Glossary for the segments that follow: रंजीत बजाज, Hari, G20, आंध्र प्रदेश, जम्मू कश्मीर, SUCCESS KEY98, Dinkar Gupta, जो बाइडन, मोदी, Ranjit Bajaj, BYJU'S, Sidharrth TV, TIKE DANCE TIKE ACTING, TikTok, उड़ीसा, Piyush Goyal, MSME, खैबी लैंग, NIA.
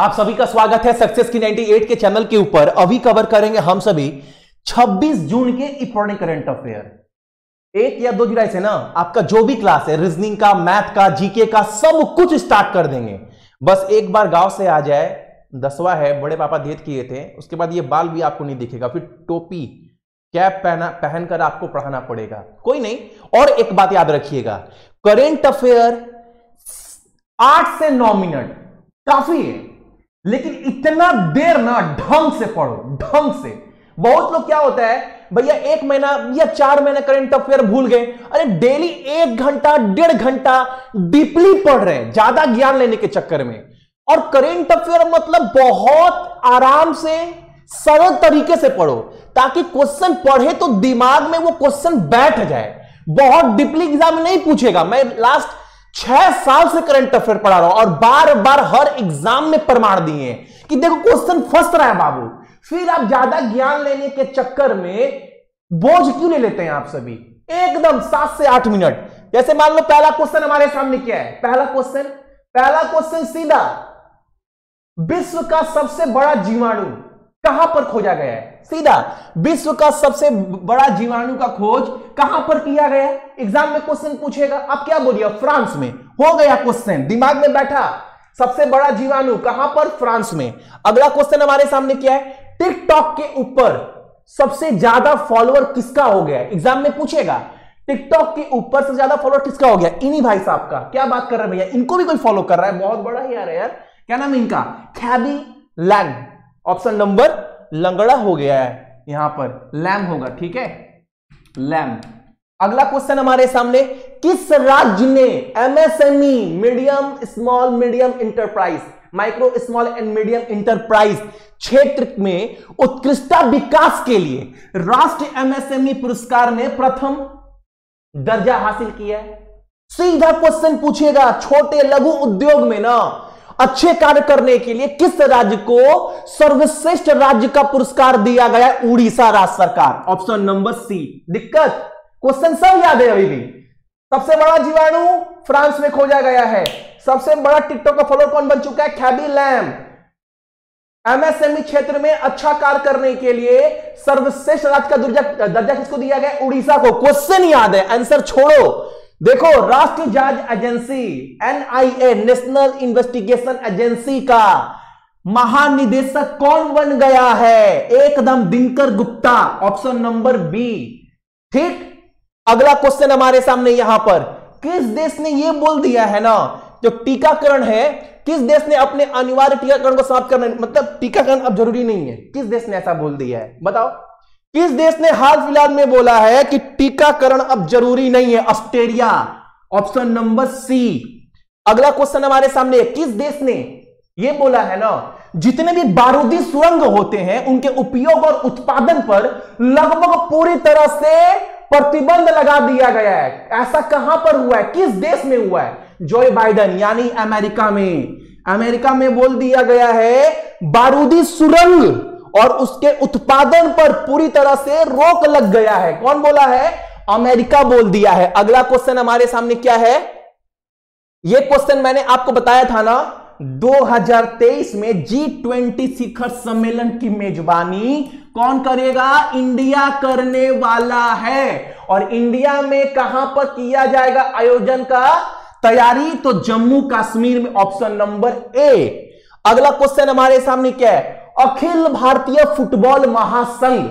आप सभी का स्वागत है सक्सेस की 98 के चैनल के ऊपर। अभी कवर करेंगे हम सभी 26 जून के इंपॉर्टेंट करंट अफेयर। 1 या 2 जुलाई से ना आपका जो भी क्लास है, रीजनिंग का, मैथ का, जीके का, सब कुछ स्टार्ट कर देंगे। बस एक बार गांव से आ जाए। 10वां है, बड़े पापा देत किए थे, उसके बाद ये बाल भी आपको नहीं दिखेगा, फिर टोपी कैप पहनकर आपको पढ़ाना पड़ेगा। कोई नहीं। और एक बात याद रखिएगा, करंट अफेयर 8 से 9 मिनट काफी है, लेकिन इतना देर ना ढंग से पढ़ो, ढंग से। बहुत लोग क्या होता है भैया, 1 महीना या 4 महीने करंट अफेयर भूल गए। अरे डेली 1 घंटा 1.5 घंटा डीपली पढ़ रहे हैं, ज्यादा ज्ञान लेने के चक्कर में। और करंट अफेयर मतलब बहुत आराम से, सरल तरीके से पढ़ो, ताकि क्वेश्चन पढ़े तो दिमाग में वो क्वेश्चन बैठ जाए। बहुत डीपली एग्जाम नहीं पूछेगा। मैं लास्ट 6 साल से करंट अफेयर पढ़ा रहा हूं और बार बार हर एग्जाम में प्रमाण दिए कि देखो क्वेश्चन फंस रहा है बाबू। फिर आप ज्यादा ज्ञान लेने के चक्कर में बोझ क्यों ले लेते हैं आप सभी। एकदम 7 से 8 मिनट। जैसे मान लो पहला क्वेश्चन हमारे सामने क्या है, पहला क्वेश्चन सीधा, विश्व का सबसे बड़ा जीवाणु कहां पर खोजा गया है। सीधा विश्व का सबसे बड़ा जीवाणु का खोज कहां पर किया गया है। एग्जाम में क्वेश्चन पूछेगा, आप क्या बोलिए, फ्रांस में। हो गया क्वेश्चन, दिमाग में बैठा। सबसे बड़ा जीवाणु कहां पर, फ्रांस में। अगला क्वेश्चन हमारे सामने क्या है, टिकटॉक के ऊपर सबसे ज्यादा फॉलोअर किसका हो गया है। एग्जाम में पूछेगा, टिकटॉक के ऊपर सबसे ज्यादा फॉलोअर किसका हो गया। इन्हीं भाई साहब का, क्या बात कर रहे हैं भैया, इनको भी कोई फॉलो कर रहा है, बहुत बड़ा ही आ रहा है यार। क्या नाम है इनका, खैबी लैंग। ऑप्शन नंबर लंगड़ा हो गया है, यहां पर लैम होगा, ठीक है, लैम। अगला क्वेश्चन हमारे सामने, किस राज्य ने MSME, medium small medium enterprise, micro small and medium enterprise क्षेत्र में उत्कृष्टता विकास के लिए राष्ट्रीय एमएसएमई पुरस्कार में प्रथम दर्जा हासिल किया है। सीधा क्वेश्चन पूछेगा, छोटे लघु उद्योग में ना अच्छे कार्य करने के लिए किस राज्य को सर्वश्रेष्ठ राज्य का पुरस्कार दिया गया। उड़ीसा राज्य सरकार। Option number C. दिक्कत, क्वेश्चन सब याद है अभी भी। सबसे बड़ा जीवाणु फ्रांस में खोजा गया है। सबसे बड़ा टिकटॉक का फॉलोअर कौन बन चुका है, खैबी लैम। एमएसएमई क्षेत्र में अच्छा कार्य करने के लिए सर्वश्रेष्ठ राज्य का दर्जा किसको दिया गया, उड़ीसा को। क्वेश्चन याद है, आंसर छोड़ो। देखो, राष्ट्रीय जांच agency NIA, national investigation agency का महानिदेशक कौन बन गया है, एकदम Dinkar Gupta. Option number B, ठीक। अगला क्वेश्चन हमारे सामने यहां पर, किस देश ने यह बोल दिया है ना, जो टीकाकरण है, किस देश ने अपने अनिवार्य टीकाकरण को समाप्त करना, मतलब टीकाकरण अब जरूरी नहीं है, किस देश ने ऐसा बोल दिया है, बताओ। किस देश ने हाल फिलहाल में बोला है कि टीकाकरण अब जरूरी नहीं है, ऑस्ट्रेलिया। Option number C. अगला क्वेश्चन हमारे सामने, किस देश ने यह बोला है ना, जितने भी बारूदी सुरंग होते हैं उनके उपयोग और उत्पादन पर लगभग पूरी तरह से प्रतिबंध लगा दिया गया है। ऐसा कहां पर हुआ है, किस देश में हुआ है। जो बाइडन यानी अमेरिका में, अमेरिका में बोल दिया गया है बारूदी सुरंग और उसके उत्पादन पर पूरी तरह से रोक लग गया है। कौन बोला है, अमेरिका बोल दिया है। अगला क्वेश्चन हमारे सामने क्या है, यह क्वेश्चन मैंने आपको बताया था ना, 2023 में G20 शिखर सम्मेलन की मेजबानी कौन करेगा, इंडिया करने वाला है। और इंडिया में कहां पर किया जाएगा आयोजन का तैयारी, तो जम्मू कश्मीर में। Option number A. अगला क्वेश्चन हमारे सामने क्या है, अखिल भारतीय फुटबॉल महासंघ,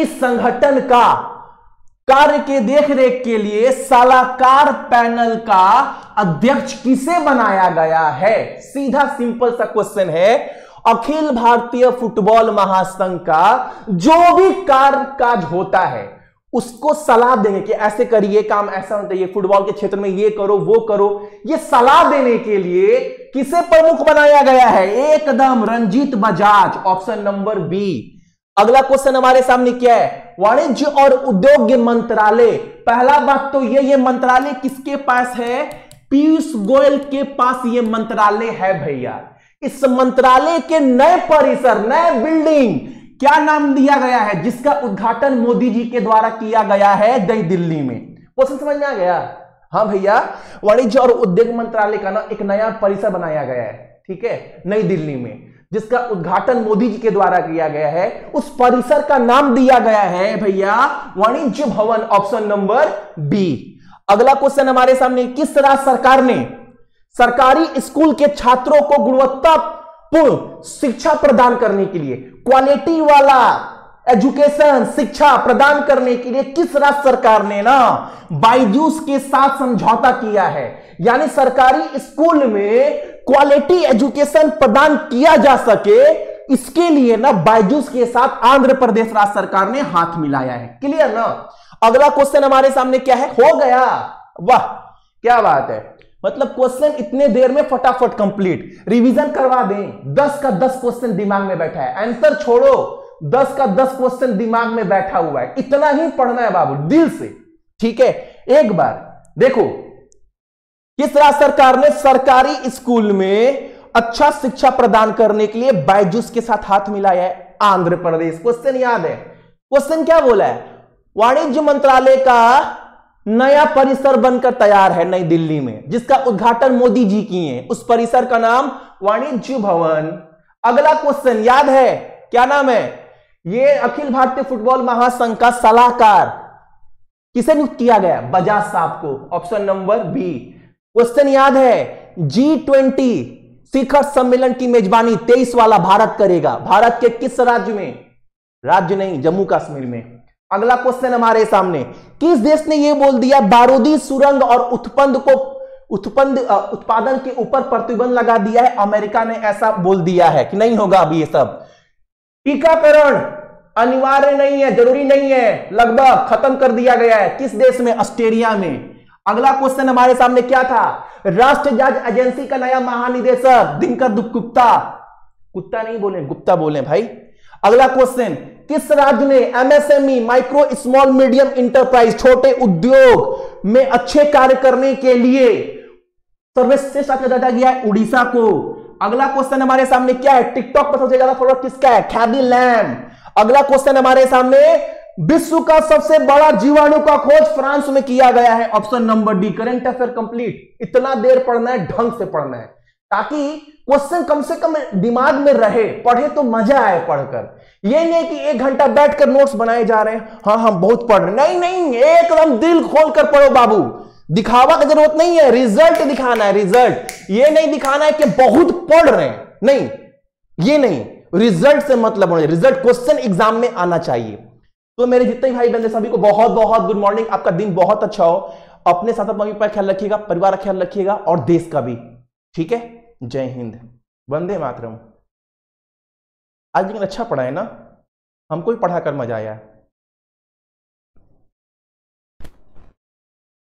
इस संगठन का कार्य के देखरेख के लिए सलाहकार पैनल का अध्यक्ष किसे बनाया गया है। सीधा सिंपल सा क्वेश्चन है, अखिल भारतीय फुटबॉल महासंघ का जो भी कार्यकाज होता है उसको सलाह देंगे कि ऐसे करिए, काम ऐसा होना चाहिए, फुटबॉल के क्षेत्र में ये करो वो करो। ये सलाह देने के लिए किसे प्रमुख बनाया गया है, एकदम रंजीत बजाज। Option number B. अगला क्वेश्चन हमारे सामने क्या है, वाणिज्य और उद्योग मंत्रालय। पहला बात तो ये मंत्रालय किसके पास है, पीयूष गोयल के पास ये मंत्रालय है भैया। इस मंत्रालय के नए परिसर, नए बिल्डिंग, क्या नाम दिया गया है, जिसका उद्घाटन मोदी जी के द्वारा किया गया है नई दिल्ली में। क्वेश्चन समझ में आ गया। हाँ भैया, वाणिज्य और उद्योग मंत्रालय का ना एक नया परिसर बनाया गया है, ठीक है, नई दिल्ली में, जिसका उद्घाटन मोदी जी के द्वारा किया गया है। उस परिसर का नाम दिया गया है भैया Vanijya Bhawan, option number B. अगला क्वेश्चन हमारे सामने, किस राज्य सरकार ने सरकारी स्कूल के छात्रों को गुणवत्तापूर्ण शिक्षा प्रदान करने के लिए, क्वालिटी वाला एजुकेशन शिक्षा प्रदान करने के लिए किस राज्य सरकार ने ना बायजूस के साथ समझौता किया है। यानी सरकारी स्कूल में क्वालिटी एजुकेशन प्रदान किया जा सके, इसके लिए ना बायजूस के साथ आंध्र प्रदेश राज्य सरकार ने हाथ मिलाया है। क्लियर ना। अगला क्वेश्चन हमारे सामने क्या है, हो गया, वाह क्या बात है, मतलब क्वेश्चन इतने देर में फटाफट कंप्लीट। रिवीजन करवा दें, 10 का 10 क्वेश्चन दिमाग में बैठा है, आंसर छोड़ो 10 का 10 क्वेश्चन दिमाग में बैठा हुआ है, इतना ही पढ़ना है बाबू दिल से, ठीक है। एक बार देखो, किस राज्य सरकार ने सरकारी स्कूल में अच्छा शिक्षा प्रदान करने के लिए बायजूस के साथ हाथ मिलाया है, आंध्र प्रदेश। क्वेश्चन याद है, क्वेश्चन क्या बोला है, वाणिज्य मंत्रालय का नया परिसर बनकर तैयार है नई दिल्ली में, जिसका उद्घाटन मोदी जी किए, उस परिसर का नाम वाणिज्य भवन। अगला क्वेश्चन याद है, क्या नाम है, ये अखिल भारतीय फुटबॉल महासंघ का सलाहकार किसे नियुक्त किया गया, बजाज साहब को, ऑप्शन नंबर बी। क्वेश्चन याद है, G20 शिखर सम्मेलन की मेजबानी 23 वाला भारत करेगा, भारत के किस राज्य में, राज्य नहीं, जम्मू कश्मीर में। अगला क्वेश्चन हमारे सामने, किस देश ने यह बोल दिया बारूदी सुरंग और उत्पादन के ऊपर प्रतिबंध लगा दिया है, अमेरिका ने ऐसा बोल दिया है कि नहीं होगा अभी ये सब। टीकाकरण अनिवार्य नहीं है, जरूरी नहीं है, लगभग खत्म कर दिया गया है, किस देश में, ऑस्ट्रेलिया में। अगला क्वेश्चन हमारे सामने क्या था, राष्ट्रीय जांच एजेंसी का नया महानिदेशक दिनकर गुप्ता, गुप्ता नहीं बोले, गुप्ता बोले भाई। अगला क्वेश्चन, किस राज्य ने MSME, micro small medium enterprise, छोटे उद्योग में अच्छे कार्य करने के लिए सर्वश्रेष्ठ दादा गया है, उड़ीसा को। अगला क्वेश्चन हमारे सामने क्या है, टिकटॉक पर सबसे ज्यादा फॉलोअर किसका है, खैदी लैम। अगला क्वेश्चन हमारे सामने, विश्व का सबसे बड़ा जीवाणु का खोज फ्रांस में किया गया है, option number D. Current affair complete, इतना देर पढ़ना है, ढंग से पढ़ना है, ताकि क्वेश्चन कम से कम दिमाग में रहे, पढ़े तो मजा आए पढ़कर। ये नहीं कि 1 घंटा बैठकर नोट्स बनाए जा रहे हैं, हाँ हम बहुत पढ़ रहे, नहीं, एकदम दिल खोलकर पढ़ो बाबू, दिखावा की जरूरत नहीं है, रिजल्ट दिखाना है, रिजल्ट ये नहीं दिखाना है कि बहुत पढ़ रहे हैं, नहीं, ये नहीं, रिजल्ट से मतलब होना चाहिए, रिजल्ट क्वेश्चन एग्जाम में आना चाहिए। तो मेरे जितने भाई बहन सभी को बहुत बहुत गुड मॉर्निंग, आपका दिन बहुत अच्छा हो, अपने साथ मम्मी पापा का ख्याल रखिएगा, परिवार का ख्याल रखिएगा और देश का भी, ठीक है। जय हिंद, वंदे मातरम। आज लेकिन अच्छा पढ़ा है ना, हमको भी पढ़ा कर मजा आया।